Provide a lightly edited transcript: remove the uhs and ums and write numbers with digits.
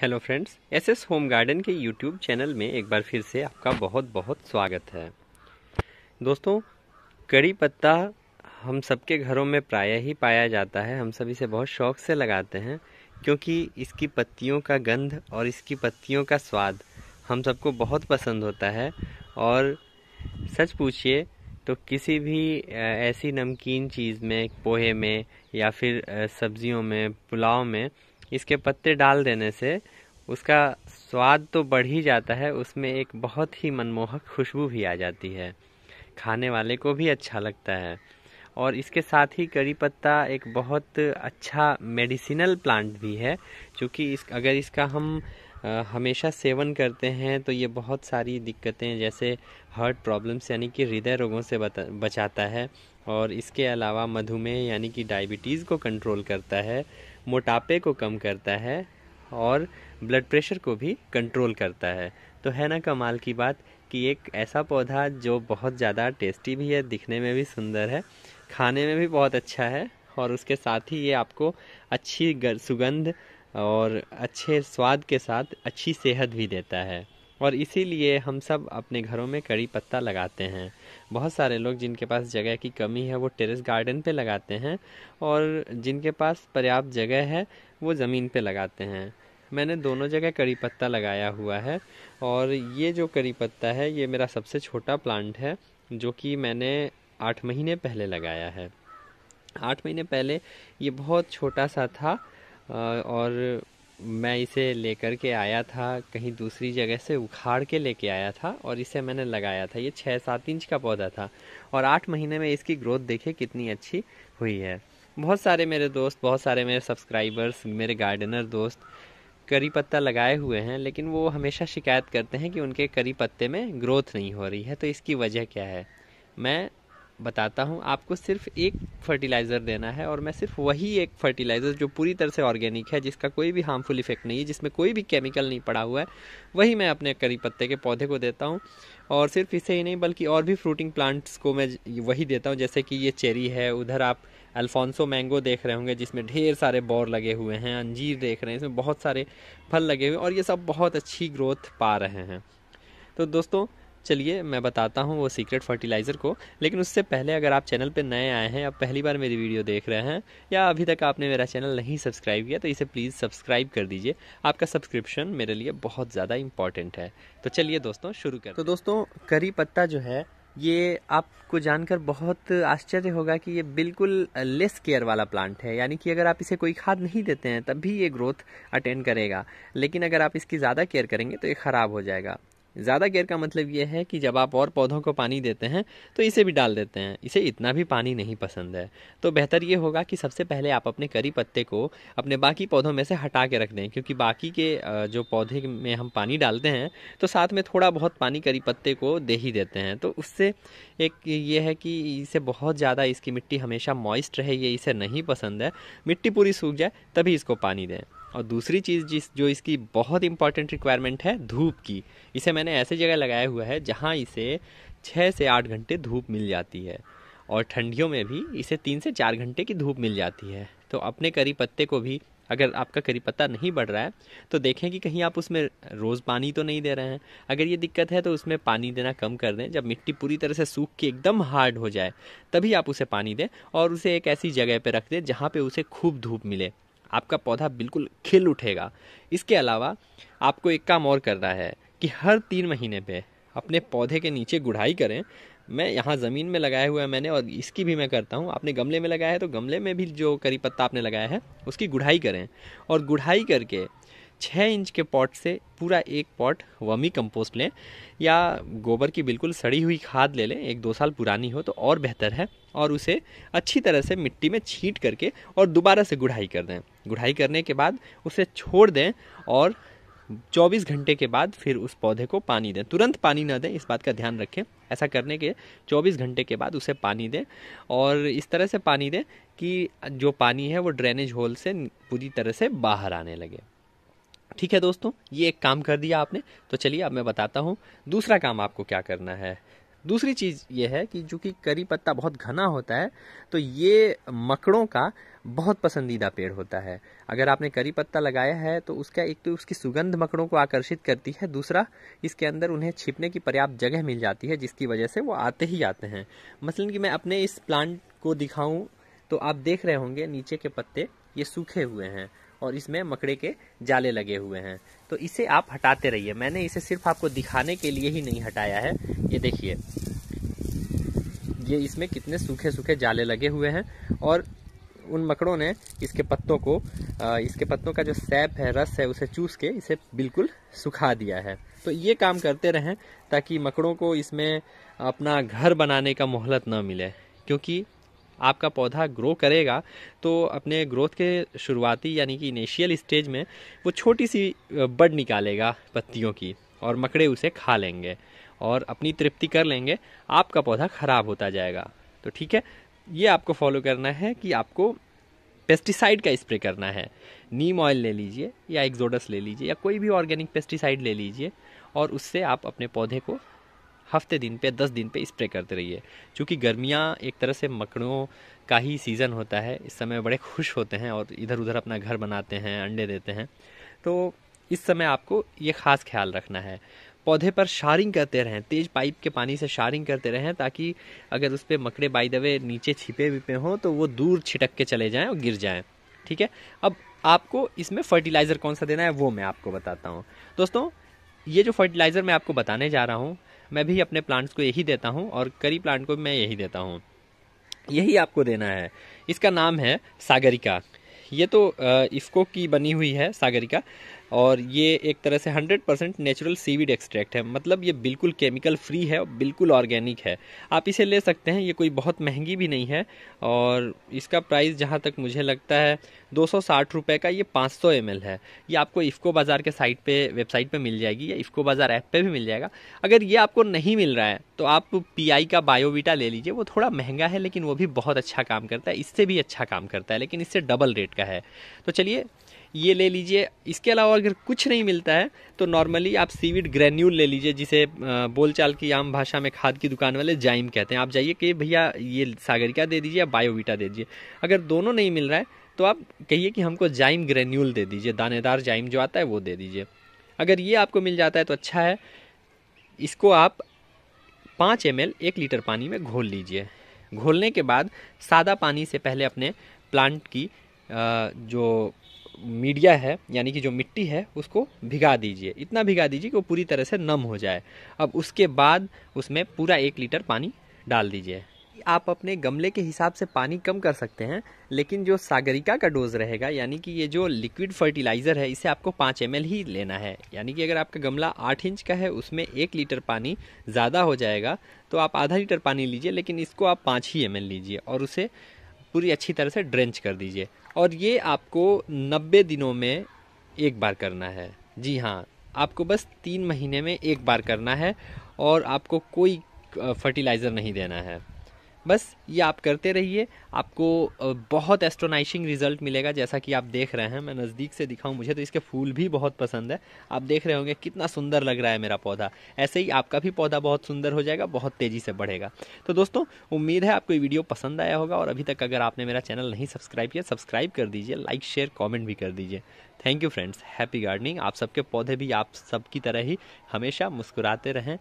Hello friends, SS home garden के YouTube channel में एक बार फिर से आपका बहुत बहुत स्वागत है। दोस्तों, करी पत्ता हम सबके घरों में प्रायः ही पाया जाता है। हम सभी से बहुत शौक से लगाते हैं क्योंकि इसकी पत्तियों का गंध और इसकी पत्तियों का स्वाद हम सबको बहुत पसंद होता है। और सच पूछिए तो किसी भी ऐसी नमकीन चीज़ में, पोहे में या फिर सब्जियों में, पुलाव में इसके पत्ते डाल देने से उसका स्वाद तो बढ़ ही जाता है, उसमें एक बहुत ही मनमोहक खुशबू भी आ जाती है, खाने वाले को भी अच्छा लगता है। और इसके साथ ही करी पत्ता एक बहुत अच्छा मेडिसिनल प्लांट भी है, क्योंकि अगर इसका हम हमेशा सेवन करते हैं तो ये बहुत सारी दिक्कतें जैसे हार्ट प्रॉब्लम्स यानी कि हृदय रोगों से बचाता है, और इसके अलावा मधुमेह यानी कि डायबिटीज़ को कंट्रोल करता है, मोटापे को कम करता है और ब्लड प्रेशर को भी कंट्रोल करता है। तो है ना कमाल की बात कि एक ऐसा पौधा जो बहुत ज़्यादा टेस्टी भी है, दिखने में भी सुंदर है, खाने में भी बहुत अच्छा है, और उसके साथ ही ये आपको अच्छी सुगंध और अच्छे स्वाद के साथ अच्छी सेहत भी देता है। और इसीलिए हम सब अपने घरों में करी पत्ता लगाते हैं। बहुत सारे लोग जिनके पास जगह की कमी है वो टेरेस गार्डन पे लगाते हैं, और जिनके पास पर्याप्त जगह है वो ज़मीन पे लगाते हैं। मैंने दोनों जगह करी पत्ता लगाया हुआ है, और ये जो करी पत्ता है ये मेरा सबसे छोटा प्लांट है जो कि मैंने 8 महीने पहले लगाया है। 8 महीने पहले ये बहुत छोटा सा था और मैं इसे लेकर के आया था, कहीं दूसरी जगह से उखाड़ के लेके आया था और इसे मैंने लगाया था। ये 6-7 इंच का पौधा था और 8 महीने में इसकी ग्रोथ देखिए कितनी अच्छी हुई है। बहुत सारे मेरे दोस्त, बहुत सारे मेरे सब्सक्राइबर्स, मेरे गार्डनर दोस्त करी पत्ता लगाए हुए हैं, लेकिन वो हमेशा शिकायत करते हैं कि उनके करी पत्ते में ग्रोथ नहीं हो रही है। तो इसकी वजह क्या है मैं बताता हूँ आपको। सिर्फ एक फर्टिलाइज़र देना है, और मैं सिर्फ वही एक फर्टिलाइज़र जो पूरी तरह से ऑर्गेनिक है, जिसका कोई भी हार्मफुल इफेक्ट नहीं है, जिसमें कोई भी केमिकल नहीं पड़ा हुआ है, वही मैं अपने करी पत्ते के पौधे को देता हूँ। और सिर्फ इसे ही नहीं बल्कि और भी फ्रूटिंग प्लांट्स को मैं वही देता हूँ, जैसे कि ये चेरी है, उधर आप अल्फोंसो मैंगो देख रहे होंगे जिसमें ढेर सारे बौर लगे हुए हैं, अंजीर देख रहे हैं, इसमें बहुत सारे फल लगे हुए हैं, और ये सब बहुत अच्छी ग्रोथ पा रहे हैं। तो दोस्तों चलिए मैं बताता हूँ वो सीक्रेट फर्टिलाइज़र को, लेकिन उससे पहले अगर आप चैनल पे नए आए हैं, आप पहली बार मेरी वीडियो देख रहे हैं, या अभी तक आपने मेरा चैनल नहीं सब्सक्राइब किया तो इसे प्लीज़ सब्सक्राइब कर दीजिए। आपका सब्सक्रिप्शन मेरे लिए बहुत ज़्यादा इंपॉर्टेंट है। तो चलिए दोस्तों शुरू करें। तो दोस्तों करी पत्ता जो है ये आपको जानकर बहुत आश्चर्य होगा कि ये बिल्कुल लेस केयर वाला प्लांट है, यानी कि अगर आप इसे कोई खाद नहीं देते हैं तब भी ये ग्रोथ अटेंड करेगा, लेकिन अगर आप इसकी ज़्यादा केयर करेंगे तो ये ख़राब हो जाएगा। ज़्यादा केयर का मतलब ये है कि जब आप और पौधों को पानी देते हैं तो इसे भी डाल देते हैं, इसे इतना भी पानी नहीं पसंद है। तो बेहतर ये होगा कि सबसे पहले आप अपने करी पत्ते को अपने बाकी पौधों में से हटा के रख दें, क्योंकि बाकी के जो पौधे में हम पानी डालते हैं तो साथ में थोड़ा बहुत पानी करी पत्ते को दे ही देते हैं। तो उससे एक ये है कि इसे बहुत ज़्यादा, इसकी मिट्टी हमेशा मॉइस्ट रहे, ये इसे नहीं पसंद है। मिट्टी पूरी सूख जाए तभी इसको पानी दें। और दूसरी चीज़ जो इसकी बहुत इंपॉर्टेंट रिक्वायरमेंट है, धूप की। इसे मैंने ऐसे जगह लगाया हुआ है जहाँ इसे 6 से 8 घंटे धूप मिल जाती है, और ठंडियों में भी इसे 3 से 4 घंटे की धूप मिल जाती है। तो अपने करी पत्ते को भी, अगर आपका करी पत्ता नहीं बढ़ रहा है तो देखें कि कहीं आप उसमें रोज़ पानी तो नहीं दे रहे हैं। अगर ये दिक्कत है तो उसमें पानी देना कम कर दें। जब मिट्टी पूरी तरह से सूख के एकदम हार्ड हो जाए तभी आप उसे पानी दें, और उसे एक ऐसी जगह पर रख दें जहाँ पर उसे खूब धूप मिले। आपका पौधा बिल्कुल खिल उठेगा। इसके अलावा आपको एक काम और करना है कि हर 3 महीने पे अपने पौधे के नीचे गुड़ाई करें। मैं यहाँ ज़मीन में लगाया हुआ है मैंने, और इसकी भी मैं करता हूँ। आपने गमले में लगाया है तो गमले में भी जो करी पत्ता आपने लगाया है उसकी गुड़ाई करें, और गुड़ाई करके 6 इंच के पॉट से पूरा एक पॉट वर्मी कंपोस्ट लें, या गोबर की बिल्कुल सड़ी हुई खाद ले लें, 1-2 साल पुरानी हो तो और बेहतर है, और उसे अच्छी तरह से मिट्टी में छींट करके और दोबारा से गुड़ाई कर दें। गुड़ाई करने के बाद उसे छोड़ दें, और 24 घंटे के बाद फिर उस पौधे को पानी दें। तुरंत पानी ना दें, इस बात का ध्यान रखें। ऐसा करने के 24 घंटे के बाद उसे पानी दें, और इस तरह से पानी दें कि जो पानी है वो ड्रेनेज होल से पूरी तरह से बाहर आने लगे। ठीक है दोस्तों, ये एक काम कर दिया आपने। तो चलिए अब मैं बताता हूँ दूसरा काम आपको क्या करना है। दूसरी चीज़ ये है कि चूँकि करी पत्ता बहुत घना होता है तो ये मकड़ों का बहुत पसंदीदा पेड़ होता है। अगर आपने करी पत्ता लगाया है तो उसका एक तो उसकी सुगंध मकड़ों को आकर्षित करती है, दूसरा इसके अंदर उन्हें छिपने की पर्याप्त जगह मिल जाती है जिसकी वजह से वो आते ही आते हैं। मसलन कि मैं अपने इस प्लांट को दिखाऊं तो आप देख रहे होंगे नीचे के पत्ते ये सूखे हुए हैं और इसमें मकड़े के जाले लगे हुए हैं, तो इसे आप हटाते रहिए। मैंने इसे सिर्फ आपको दिखाने के लिए ही नहीं हटाया है, ये देखिए ये इसमें कितने सूखे सूखे जाले लगे हुए हैं और उन मकड़ों ने इसके पत्तों को, इसके पत्तों का जो सैप है, रस है, उसे चूस के इसे बिल्कुल सुखा दिया है। तो ये काम करते रहें ताकि मकड़ों को इसमें अपना घर बनाने का मोहलत ना मिले, क्योंकि आपका पौधा ग्रो करेगा तो अपने ग्रोथ के शुरुआती यानी कि इनिशियल स्टेज में वो छोटी सी बड निकालेगा पत्तियों की और मकड़े उसे खा लेंगे और अपनी तृप्ति कर लेंगे, आपका पौधा ख़राब होता जाएगा। तो ठीक है, ये आपको फॉलो करना है कि आपको पेस्टिसाइड का स्प्रे करना है। नीम ऑयल ले लीजिए या एक्सोडस ले लीजिए या कोई भी ऑर्गेनिक पेस्टिसाइड ले लीजिए और उससे आप अपने पौधे को हफ्ते दिन पे 10 दिन पे स्प्रे करते रहिए। क्योंकि गर्मियाँ एक तरह से मकड़ियों का ही सीज़न होता है, इस समय बड़े खुश होते हैं और इधर उधर अपना घर बनाते हैं, अंडे देते हैं, तो इस समय आपको ये ख़ास ख्याल रखना है। पौधे पर शारिंग करते रहें, तेज़ पाइप के पानी से शारिंग करते रहें ताकि अगर उस पर मकड़े बाय द वे नीचे छिपे विपे हों तो वो दूर छिटक के चले जाएँ और गिर जाएँ। ठीक है, अब आपको इसमें फर्टिलाइज़र कौन सा देना है वो मैं आपको बताता हूँ। दोस्तों, ये जो फर्टिलाइज़र मैं आपको बताने जा रहा हूँ मैं भी अपने प्लांट्स को यही देता हूँ और करी प्लांट को मैं यही देता हूँ, यही आपको देना है। इसका नाम है सागरिका। ये तो IFCO की बनी हुई है सागरिका और ये एक तरह से 100% नेचुरल सीवीड एक्सट्रैक्ट है, मतलब ये बिल्कुल केमिकल फ्री है, बिल्कुल ऑर्गेनिक है। आप इसे ले सकते हैं, ये कोई बहुत महंगी भी नहीं है और इसका प्राइस जहाँ तक मुझे लगता है 260 रुपये का, ये 500 ml है। ये आपको IFCO बाज़ार के साइट पे, वेबसाइट पे मिल जाएगी या IFCO बाज़ार ऐप पे भी मिल जाएगा। अगर ये आपको नहीं मिल रहा है तो आप PI का BioVita ले लीजिए, वो थोड़ा महंगा है लेकिन वो भी बहुत अच्छा काम करता है, इससे भी अच्छा काम करता है लेकिन इससे डबल रेट का है। तो चलिए ये ले लीजिए। इसके अलावा अगर कुछ नहीं मिलता है तो नॉर्मली आप सीविड ग्रेन्यूल ले लीजिए, जिसे बोलचाल की आम भाषा में खाद की दुकान वाले जाइम कहते हैं। आप जाइए कि भैया ये सागरिका दे दीजिए या BioVita दे दीजिए। अगर दोनों नहीं मिल रहा है तो आप कहिए कि हमको जाइम ग्रेन्यूल दे दीजिए, दानेदार जाइम जो आता है वो दे दीजिए। अगर ये आपको मिल जाता है तो अच्छा है। इसको आप 5 ml 1 लीटर पानी में घोल लीजिए। घोलने के बाद सादा पानी से पहले अपने प्लांट की जो मीडिया है यानी कि जो मिट्टी है उसको भिगा दीजिए, इतना भिगा दीजिए कि वो पूरी तरह से नम हो जाए। अब उसके बाद उसमें पूरा 1 लीटर पानी डाल दीजिए। आप अपने गमले के हिसाब से पानी कम कर सकते हैं, लेकिन जो सागरिका का डोज रहेगा यानी कि ये जो लिक्विड फर्टिलाइज़र है इसे आपको 5 ml ही लेना है। यानी कि अगर आपका गमला 8 इंच का है उसमें 1 लीटर पानी ज़्यादा हो जाएगा तो आप आधा लीटर पानी लीजिए, लेकिन इसको आप 5 ही ml लीजिए और उसे पूरी अच्छी तरह से ड्रेंच कर दीजिए। और ये आपको 90 दिनों में एक बार करना है। जी हाँ, आपको बस 3 महीने में एक बार करना है और आपको कोई फर्टिलाइज़र नहीं देना है। बस ये आप करते रहिए, आपको बहुत एस्ट्रोनाइशिंग रिज़ल्ट मिलेगा। जैसा कि आप देख रहे हैं, मैं नज़दीक से दिखाऊं, मुझे तो इसके फूल भी बहुत पसंद है। आप देख रहे होंगे कितना सुंदर लग रहा है मेरा पौधा। ऐसे ही आपका भी पौधा बहुत सुंदर हो जाएगा, बहुत तेज़ी से बढ़ेगा। तो दोस्तों, उम्मीद है आपको ये वीडियो पसंद आया होगा और अभी तक अगर आपने मेरा चैनल नहीं सब्सक्राइब किया, सब्सक्राइब कर दीजिए, लाइक शेयर कॉमेंट भी कर दीजिए। Thank you friends, happy gardening. आप सबके पौधे भी आप सबकी तरह ही हमेशा मुस्कुराते रहें।